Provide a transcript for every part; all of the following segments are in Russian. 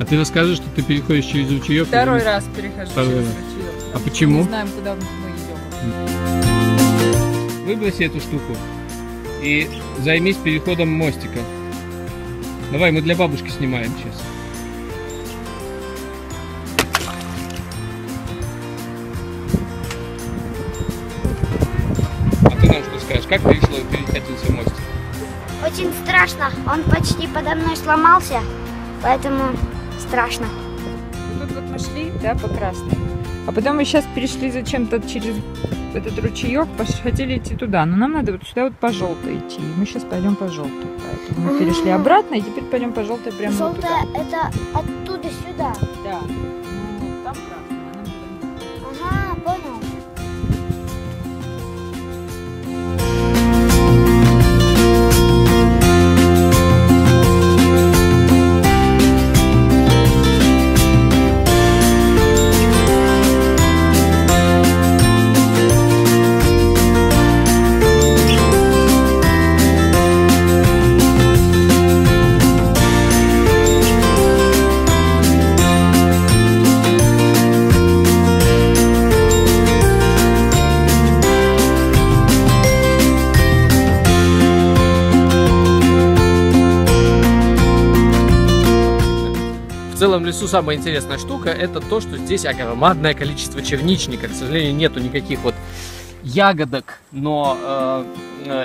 А ты расскажи, что ты переходишь через ручеек. Второй раз перехожу через ручеек. А почему? Мы не знаем, куда мы идем. Выброси эту штуку и займись переходом мостика. Давай, мы для бабушки снимаем сейчас. А ты нам что скажешь? Как перекатился мостик? Очень страшно. Он почти подо мной сломался, поэтому страшно. Тут вот мы шли, да, по красной. А потом мы сейчас перешли зачем-то через этот ручеек, хотели идти туда, но нам надо вот сюда вот по желтой идти. Мы сейчас пойдем по желтой, поэтому мы перешли обратно и теперь пойдем по желтой прямо. Желтая вот это оттуда сюда. Да. Ну, там красная. Ага, понял. В целом в лесу самая интересная штука — это то, что здесь огромное количество черничника. К сожалению, нету никаких вот ягодок, но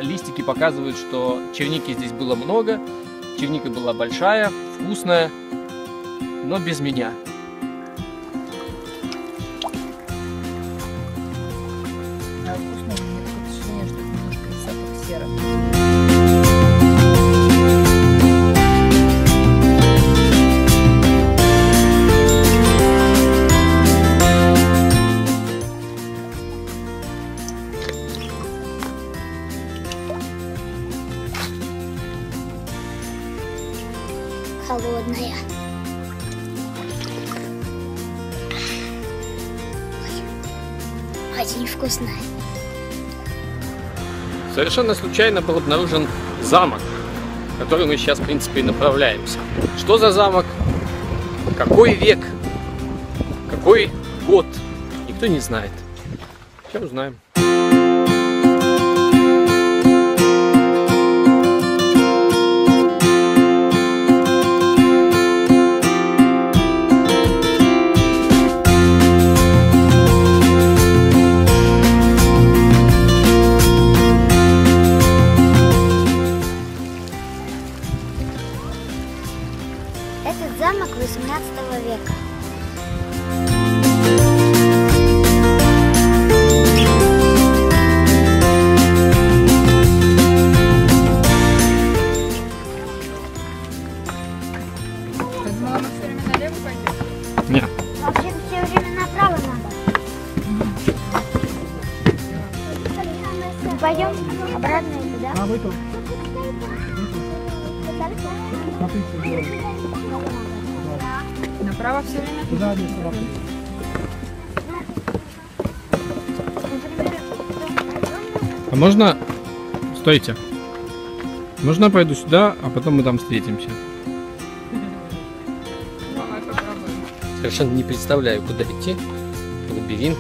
листики показывают, что черники здесь было много. Черника была большая, вкусная, но без меня. Холодная. Очень вкусная. Совершенно случайно был обнаружен замок, в который мы сейчас, в принципе, и направляемся. Что за замок? Какой век? Какой год? Никто не знает. Сейчас узнаем. Этот замок 18 века. Возможно, мы все время налево пойдем? Нет. Вообще все время направо надо. Мы пойдем обратно и туда. А вы тут? Направо все время? Туда, нет, направо. А можно... Стойте. Можно я пойду сюда, а потом мы там встретимся? Совершенно не представляю, куда идти. Лабиринт.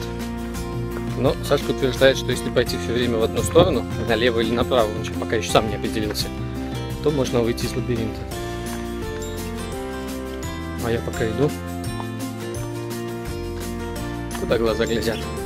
Но Сашка утверждает, что если пойти все время в одну сторону, налево или направо, он пока еще сам не определился, то можно выйти из лабиринта. А я пока иду, куда глаза глядят.